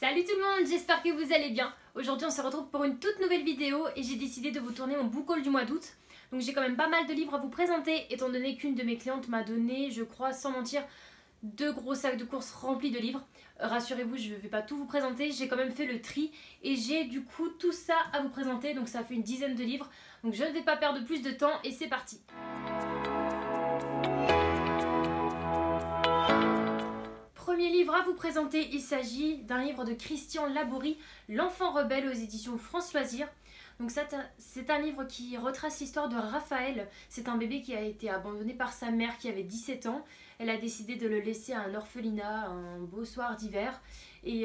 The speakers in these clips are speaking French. Salut tout le monde, j'espère que vous allez bien. Aujourd'hui on se retrouve pour une toute nouvelle vidéo et j'ai décidé de vous tourner mon book haul du mois d'août. Donc j'ai quand même pas mal de livres à vous présenter, étant donné qu'une de mes clientes m'a donné, je crois sans mentir, 2 gros sacs de courses remplis de livres. Rassurez-vous, je ne vais pas tout vous présenter, j'ai quand même fait le tri et j'ai du coup tout ça à vous présenter, donc ça fait une dizaine de livres. Donc je ne vais pas perdre plus de temps et c'est parti. Premier livre à vous présenter, il s'agit d'un livre de Christian Labourie, L'enfant rebelle, aux éditions France Loisirs. Donc c'est un livre qui retrace l'histoire de Raphaël. C'est un bébé qui a été abandonné par sa mère qui avait 17 ans. Elle a décidé de le laisser à un orphelinat un beau soir d'hiver et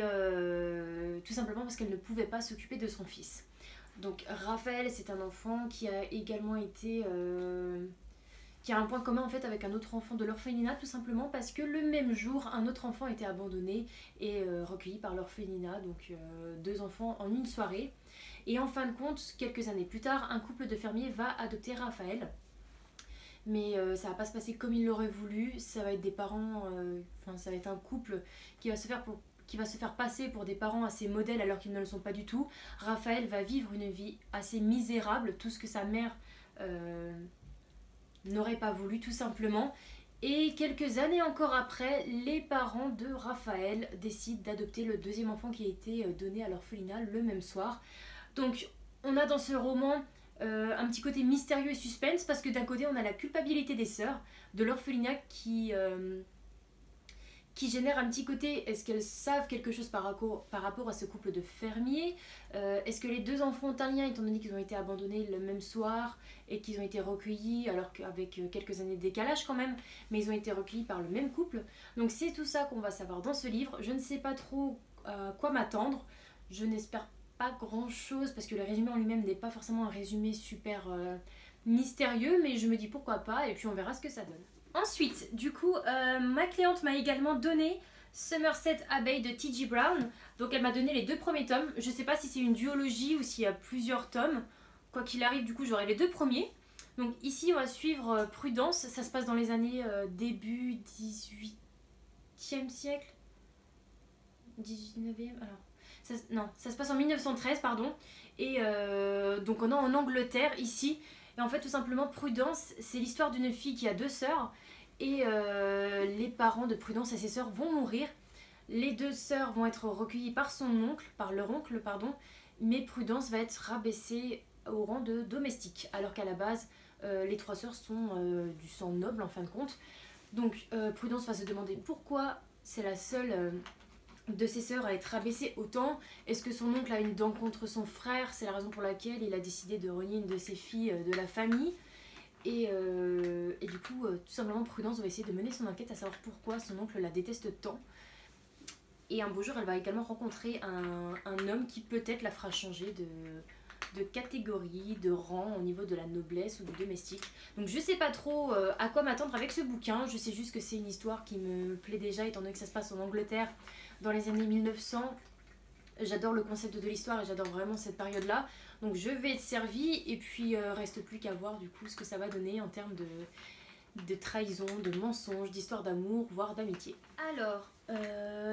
tout simplement parce qu'elle ne pouvait pas s'occuper de son fils. Donc Raphaël, c'est un enfant qui a également été... qui a un point commun en fait avec un autre enfant de l'orphelinat, tout simplement parce que le même jour un autre enfant a été abandonné et recueilli par l'orphelinat, donc 2 enfants en une soirée. Et en fin de compte, quelques années plus tard, un couple de fermiers va adopter Raphaël. Mais ça va pas se passer comme il l'aurait voulu, ça va être des parents, ça va être un couple qui va se faire passer pour des parents assez modèles alors qu'ils ne le sont pas du tout. Raphaël va vivre une vie assez misérable, tout ce que sa mère... n'aurait pas voulu tout simplement, et quelques années encore après, les parents de Raphaël décident d'adopter le 2e enfant qui a été donné à l'orphelinat le même soir. Donc on a dans ce roman un petit côté mystérieux et suspense, parce que d'un côté on a la culpabilité des sœurs de l'orphelinat qui génère un petit côté, est-ce qu'elles savent quelque chose par rapport à ce couple de fermiers, est-ce que les 2 enfants ont un lien étant donné qu'ils ont été abandonnés le même soir et qu'ils ont été recueillis, alors qu'avec quelques années de décalage quand même, mais ils ont été recueillis par le même couple. Donc c'est tout ça qu'on va savoir dans ce livre. Je ne sais pas trop à quoi m'attendre, je n'espère pas grand chose parce que le résumé en lui-même n'est pas forcément un résumé super mystérieux, mais je me dis pourquoi pas et puis on verra ce que ça donne. Ensuite, du coup, ma cliente m'a également donné Somerset Abbey de T.G. Brown. Donc elle m'a donné les 2 premiers tomes. Je ne sais pas si c'est une duologie ou s'il y a plusieurs tomes. Quoi qu'il arrive, du coup, j'aurai les 2 premiers. Donc ici, on va suivre Prudence. Ça se passe dans les années début 18e siècle. 19e, alors... ça se passe en 1913, pardon. Et donc on est en Angleterre, ici. Et en fait, tout simplement, Prudence, c'est l'histoire d'une fille qui a 2 sœurs et les parents de Prudence et ses sœurs vont mourir. Les 2 sœurs vont être recueillies par leur oncle, mais Prudence va être rabaissée au rang de domestique, alors qu'à la base, les 3 sœurs sont du sang noble en fin de compte. Donc Prudence va se demander pourquoi c'est la seule... de ses sœurs à être rabaissée autant. Est-ce que son oncle a une dent contre son frère? C'est la raison pour laquelle il a décidé de renier une de ses filles de la famille. Et du coup, tout simplement, Prudence va essayer de mener son enquête à savoir pourquoi son oncle la déteste tant. Et un beau jour, elle va également rencontrer un homme qui peut-être la fera changer de catégorie, de rang au niveau de la noblesse ou du domestique. Donc je sais pas trop à quoi m'attendre avec ce bouquin, je sais juste que c'est une histoire qui me plaît déjà étant donné que ça se passe en Angleterre dans les années 1900. J'adore le concept de l'histoire et j'adore vraiment cette période là, donc je vais être servie et puis reste plus qu'à voir du coup ce que ça va donner en termes de trahison, de mensonges, d'histoire d'amour, voire d'amitié. Alors,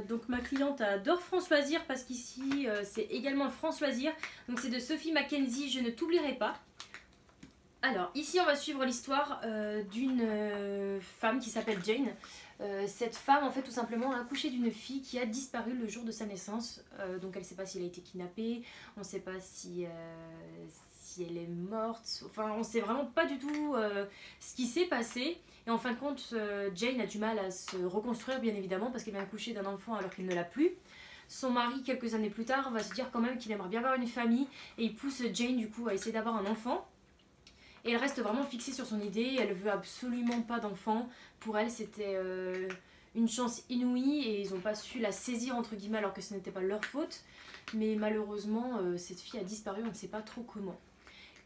donc ma cliente adore France Loisirs parce qu'ici c'est également France Loisirs. Donc c'est de Sophie McKenzie, Je ne t'oublierai pas. Alors ici on va suivre l'histoire d'une femme qui s'appelle Jane. Cette femme en fait tout simplement a accouché d'une fille qui a disparu le jour de sa naissance. Donc elle ne sait pas si elle a été kidnappée, on ne sait pas si... si elle est morte, enfin on sait vraiment pas du tout ce qui s'est passé et en fin de compte Jane a du mal à se reconstruire bien évidemment parce qu'elle vient accoucher d'un enfant alors qu'il ne l'a plus. Son mari quelques années plus tard va se dire quand même qu'il aimerait bien avoir une famille et il pousse Jane du coup à essayer d'avoir un enfant et elle reste vraiment fixée sur son idée, elle veut absolument pas d'enfant, pour elle c'était une chance inouïe et ils n'ont pas su la saisir entre guillemets alors que ce n'était pas leur faute mais malheureusement cette fille a disparu, on ne sait pas trop comment.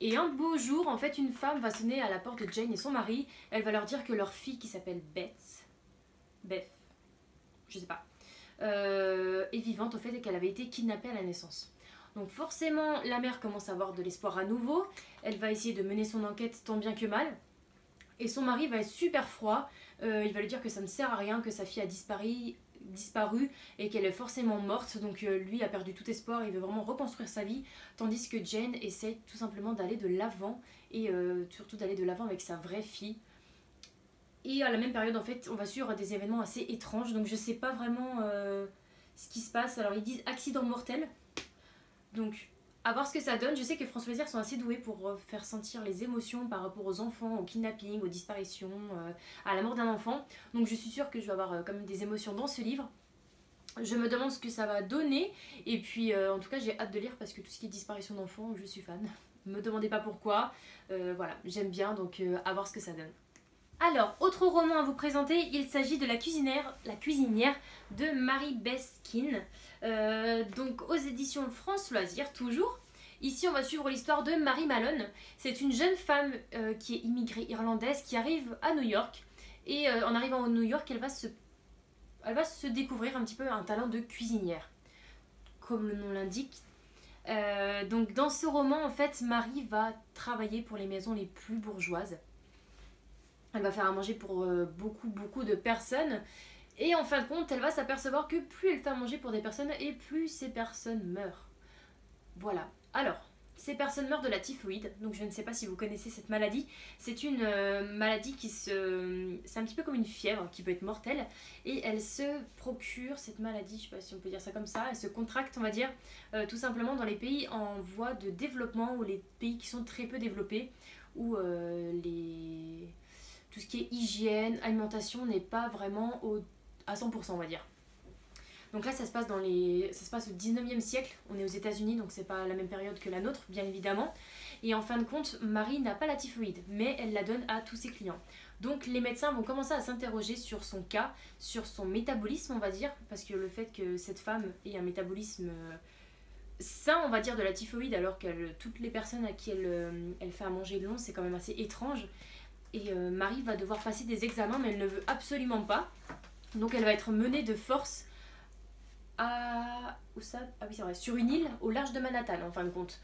Et un beau jour, en fait, une femme va sonner à la porte de Jane et son mari. Elle va leur dire que leur fille, qui s'appelle Beth, je sais pas, est vivante au fait et qu'elle avait été kidnappée à la naissance. Donc forcément, la mère commence à avoir de l'espoir à nouveau. Elle va essayer de mener son enquête tant bien que mal. Et son mari va être super froid. Il va lui dire que ça ne sert à rien, que sa fille a disparu, disparue et qu'elle est forcément morte, donc lui a perdu tout espoir, il veut vraiment reconstruire sa vie, tandis que Jane essaie tout simplement d'aller de l'avant et surtout d'aller de l'avant avec sa vraie fille. Et à la même période en fait on va suivre des événements assez étranges, donc je sais pas vraiment ce qui se passe. Alors ils disent accident mortel, donc à voir ce que ça donne. Je sais que France Loisirs sont assez doués pour faire sentir les émotions par rapport aux enfants, au kidnapping, aux disparitions, à la mort d'un enfant. Donc je suis sûre que je vais avoir quand même des émotions dans ce livre. Je me demande ce que ça va donner. Et puis en tout cas j'ai hâte de lire parce que tout ce qui est disparition d'enfants, je suis fan. Me demandez pas pourquoi. Voilà, j'aime bien, donc à voir ce que ça donne. Alors, autre roman à vous présenter, il s'agit de La cuisinière de Marie Beskin, donc aux éditions France Loisirs, toujours. Ici, on va suivre l'histoire de Mary Malone. C'est une jeune femme qui est immigrée irlandaise, qui arrive à New York. Et en arrivant à New York, elle va se découvrir un petit peu un talent de cuisinière, comme le nom l'indique. Donc dans ce roman, en fait, Mary va travailler pour les maisons les plus bourgeoises. Elle va faire à manger pour beaucoup de personnes et en fin de compte elle va s'apercevoir que plus elle fait à manger pour des personnes et plus ces personnes meurent. Voilà, alors ces personnes meurent de la typhoïde, donc je ne sais pas si vous connaissez cette maladie. C'est une maladie qui se... c'est un petit peu comme une fièvre qui peut être mortelle, et elle se procure cette maladie, je sais pas si on peut dire ça comme ça, elle se contracte on va dire tout simplement dans les pays en voie de développement ou les pays qui sont très peu développés, où tout ce qui est hygiène, alimentation n'est pas vraiment à 100% on va dire. Donc là ça se passe au 19e siècle, on est aux États-Unis donc c'est pas la même période que la nôtre bien évidemment. Et en fin de compte Marie n'a pas la typhoïde mais elle la donne à tous ses clients. Donc les médecins vont commencer à s'interroger sur son cas, sur son métabolisme on va dire, parce que le fait que cette femme ait un métabolisme sain on va dire de la typhoïde alors que toutes les personnes à qui elle fait à manger de long, c'est quand même assez étrange. Et Marie va devoir passer des examens mais elle ne veut absolument pas. Donc elle va être menée de force à... Où ça ? Ah oui c'est vrai, sur une île au large de Manhattan en fin de compte.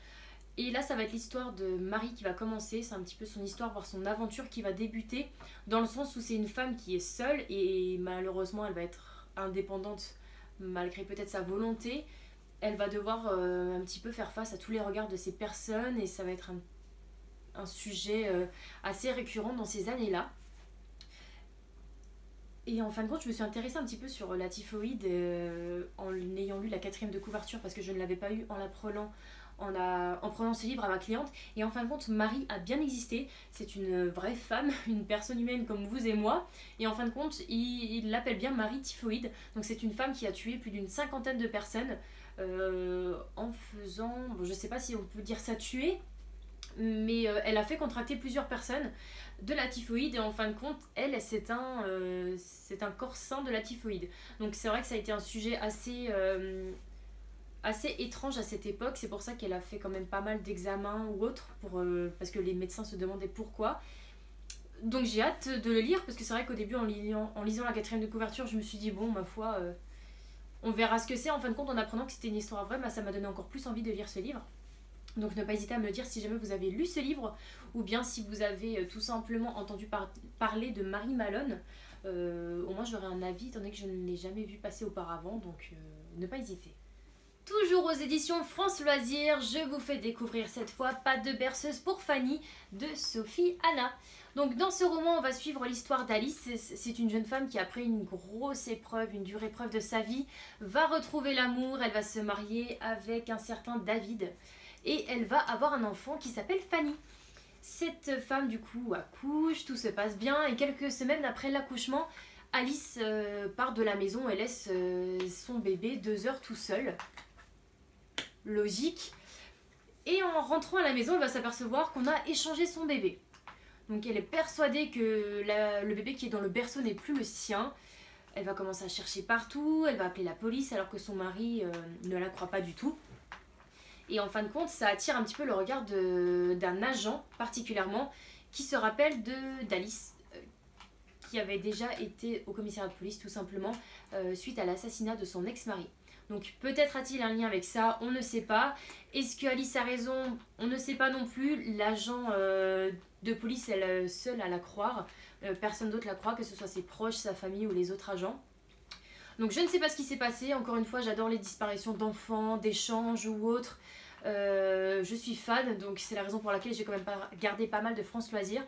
Et là ça va être l'histoire de Marie qui va commencer, c'est un petit peu son histoire, voire son aventure qui va débuter. Dans le sens où c'est une femme qui est seule et malheureusement elle va être indépendante malgré peut-être sa volonté. Elle va devoir un petit peu faire face à tous les regards de ces personnes et ça va être un sujet assez récurrent dans ces années-là. Et en fin de compte, je me suis intéressée un petit peu sur la typhoïde en ayant lu la 4e de couverture parce que je ne l'avais pas eu en la prenant, en prenant ce livre à ma cliente. Et en fin de compte, Marie a bien existé. C'est une vraie femme, une personne humaine comme vous et moi. Et en fin de compte, il l'appelle bien Marie Typhoïde. Donc c'est une femme qui a tué plus d'une 50aine de personnes en faisant... Bon, je ne sais pas si on peut dire ça tuer, mais elle a fait contracter plusieurs personnes de la typhoïde et en fin de compte elle c'est un corps sain de la typhoïde. Donc c'est vrai que ça a été un sujet assez étrange à cette époque, c'est pour ça qu'elle a fait quand même pas mal d'examens ou autres parce que les médecins se demandaient pourquoi. Donc j'ai hâte de le lire parce que c'est vrai qu'au début en lisant la 4e de couverture je me suis dit bon ma foi on verra ce que c'est. En fin de compte en apprenant que c'était une histoire vraie, bah, ça m'a donné encore plus envie de lire ce livre. Donc ne pas hésiter à me le dire si jamais vous avez lu ce livre ou bien si vous avez tout simplement entendu parler de Mary Malone. Au moins j'aurai un avis étant donné que je ne l'ai jamais vu passer auparavant, donc ne pas hésiter. Toujours aux éditions France Loisirs, je vous fais découvrir cette fois Pas de berceuse pour Fanny de Sophie Anna. Donc dans ce roman on va suivre l'histoire d'Alice, c'est une jeune femme qui après une grosse épreuve, une dure épreuve de sa vie, va retrouver l'amour, elle va se marier avec un certain David. Et elle va avoir un enfant qui s'appelle Fanny. Cette femme du coup accouche, tout se passe bien et quelques semaines après l'accouchement, Alice part de la maison et laisse son bébé 2 heures tout seul. Logique. Et en rentrant à la maison, elle va s'apercevoir qu'on a échangé son bébé. Donc elle est persuadée que le bébé qui est dans le berceau n'est plus le sien. Elle va commencer à chercher partout, elle va appeler la police alors que son mari ne la croit pas du tout. Et en fin de compte, ça attire un petit peu le regard d'un agent particulièrement qui se rappelle d'Alice qui avait déjà été au commissariat de police tout simplement suite à l'assassinat de son ex-mari. Donc peut-être a-t-il un lien avec ça, on ne sait pas. Est-ce que Alice a raison? On ne sait pas non plus. L'agent de police, elle seule à la croire. Personne d'autre la croit, que ce soit ses proches, sa famille ou les autres agents. Donc je ne sais pas ce qui s'est passé, encore une fois j'adore les disparitions d'enfants, d'échanges ou autres. Je suis fan, donc c'est la raison pour laquelle j'ai quand même gardé pas mal de France Loisirs.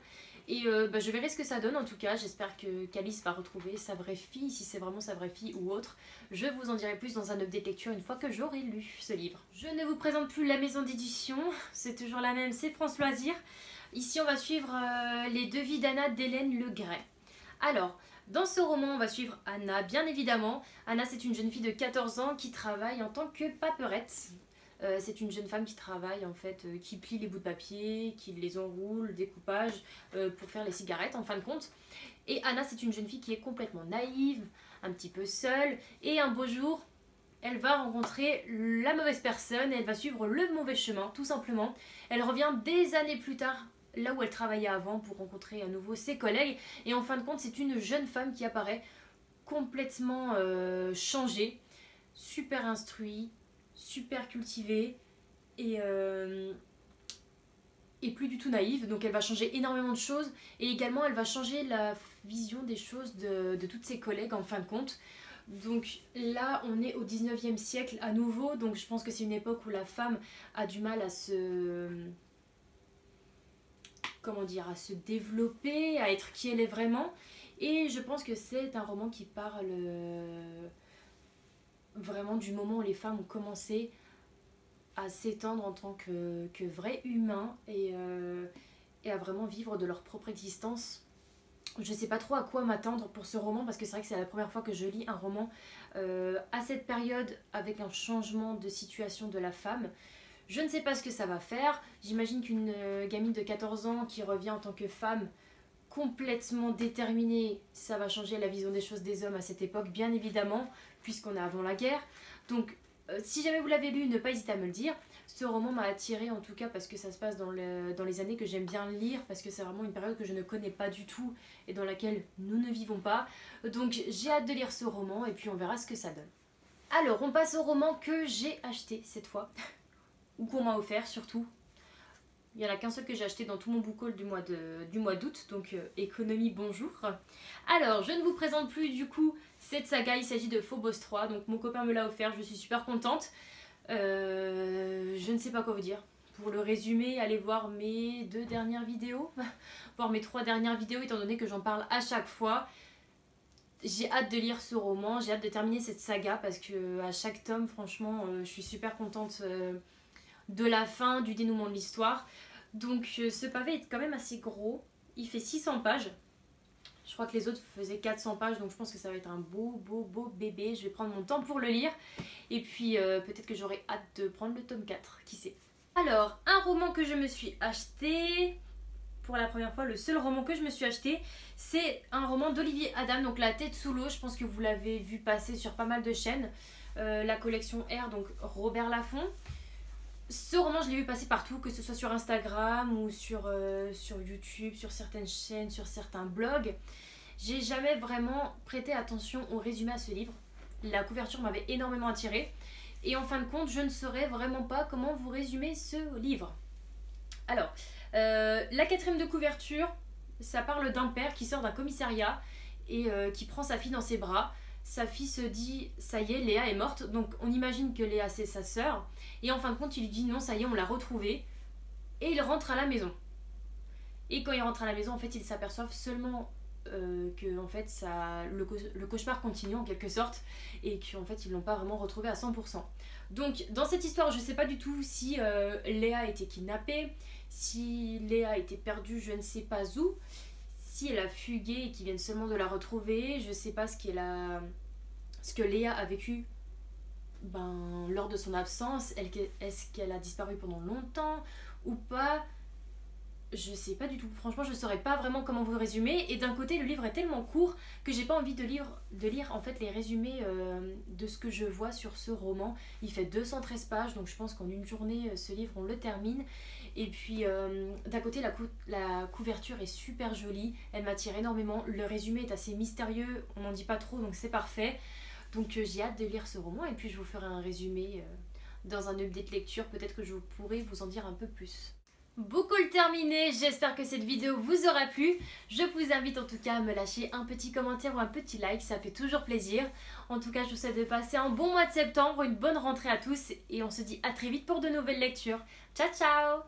Et bah, je verrai ce que ça donne en tout cas, j'espère que Calice va retrouver sa vraie fille, si c'est vraiment sa vraie fille ou autre. Je vous en dirai plus dans un update lecture une fois que j'aurai lu ce livre. Je ne vous présente plus la maison d'édition, c'est toujours la même, c'est France Loisirs. Ici on va suivre les devis d'Anna d'Hélène Le Gray. Alors, dans ce roman, on va suivre Anna, bien évidemment. Anna, c'est une jeune fille de 14 ans qui travaille en tant que paperette. C'est une jeune femme qui travaille, en fait, qui plie les bouts de papier, qui les enroule, découpage, pour faire les cigarettes, en fin de compte. Et Anna, c'est une jeune fille qui est complètement naïve, un petit peu seule. Et un beau jour, elle va rencontrer la mauvaise personne, elle va suivre le mauvais chemin, tout simplement. Elle revient des années plus tard là où elle travaillait avant pour rencontrer à nouveau ses collègues. Et en fin de compte, c'est une jeune femme qui apparaît complètement changée, super instruite, super cultivée et plus du tout naïve. Donc elle va changer énormément de choses et également elle va changer la vision des choses de toutes ses collègues en fin de compte. Donc là on est au 19e siècle à nouveau, donc je pense que c'est une époque où la femme a du mal à se... comment dire, à se développer, à être qui elle est vraiment. Et je pense que c'est un roman qui parle vraiment du moment où les femmes ont commencé à s'étendre en tant que vrais humains et à vraiment vivre de leur propre existence. Je sais pas trop à quoi m'attendre pour ce roman parce que c'est vrai que c'est la première fois que je lis un roman à cette période avec un changement de situation de la femme. Je ne sais pas ce que ça va faire, j'imagine qu'une gamine de 14 ans qui revient en tant que femme complètement déterminée, ça va changer la vision des choses des hommes à cette époque, bien évidemment, puisqu'on est avant la guerre. Donc si jamais vous l'avez lu, ne pas hésiter à me le dire. Ce roman m'a attirée en tout cas parce que ça se passe dans les années que j'aime bien lire, parce que c'est vraiment une période que je ne connais pas du tout et dans laquelle nous ne vivons pas. Donc j'ai hâte de lire ce roman et puis on verra ce que ça donne. Alors on passe au roman que j'ai acheté cette fois. Ou qu'on m'a offert surtout. Il n'y en a qu'un seul que j'ai acheté dans tout mon book haul du mois d'août, donc économie bonjour. Alors je ne vous présente plus du coup cette saga, il s'agit de Faux Boss 3, donc mon copain me l'a offert, je suis super contente. Je ne sais pas quoi vous dire. Pour le résumer, allez voir mes 2 dernières vidéos, voire mes 3 dernières vidéos étant donné que j'en parle à chaque fois. J'ai hâte de lire ce roman, j'ai hâte de terminer cette saga parce que à chaque tome franchement je suis super contente de la fin, du dénouement de l'histoire. Donc ce pavé est quand même assez gros, il fait 600 pages. Je crois que les autres faisaient 400 pages, donc je pense que ça va être un beau bébé. Je vais prendre mon temps pour le lire et puis peut-être que j'aurai hâte de prendre le tome 4, qui sait. Alors, un roman que je me suis acheté, pour la première fois, le seul roman que je me suis acheté, c'est un roman d'Olivier Adam, donc La tête sous l'eau. Je pense que vous l'avez vu passer sur pas mal de chaînes. La collection R, donc Robert Laffont. Ce roman, je l'ai vu passer partout, que ce soit sur Instagram ou sur YouTube, sur certaines chaînes, sur certains blogs. J'ai jamais vraiment prêté attention au résumé à ce livre. La couverture m'avait énormément attirée. Et en fin de compte, je ne saurais vraiment pas comment vous résumer ce livre. Alors, la quatrième de couverture, ça parle d'un père qui sort d'un commissariat et qui prend sa fille dans ses bras. Sa fille se dit « ça y est, Léa est morte », donc on imagine que Léa c'est sa sœur. Et en fin de compte, il lui dit « non, ça y est, on l'a retrouvée ». Et il rentre à la maison. Et quand il rentre à la maison, en fait, ils s'aperçoivent seulement que en fait, ça, le cauchemar continue en quelque sorte. Et qu'en fait, ils l'ont pas vraiment retrouvée à 100%. Donc, dans cette histoire, je sais pas du tout si Léa a été kidnappée, si Léa a été perdue je ne sais pas où. Si elle a fugué et qu'ils viennent seulement de la retrouver, je sais pas ce que Léa a vécu lors de son absence. Est-ce qu'elle a disparu pendant longtemps ou pas? Je sais pas du tout. Franchement, je saurais pas vraiment comment vous résumer. Et d'un côté, le livre est tellement court que j'ai pas envie de lire en fait les résumés de ce que je vois sur ce roman. Il fait 213 pages, donc je pense qu'en une journée, ce livre, on le termine. Et puis d'un côté la couverture est super jolie, elle m'attire énormément, le résumé est assez mystérieux, on n'en dit pas trop donc c'est parfait. Donc j'ai hâte de lire ce roman et puis je vous ferai un résumé dans un update lecture, peut-être que je pourrai vous en dire un peu plus. Boucle terminée, j'espère que cette vidéo vous aura plu. Je vous invite en tout cas à me lâcher un petit commentaire ou un petit like, ça fait toujours plaisir. En tout cas, je vous souhaite de passer un bon mois de septembre, une bonne rentrée à tous et on se dit à très vite pour de nouvelles lectures. Ciao ciao!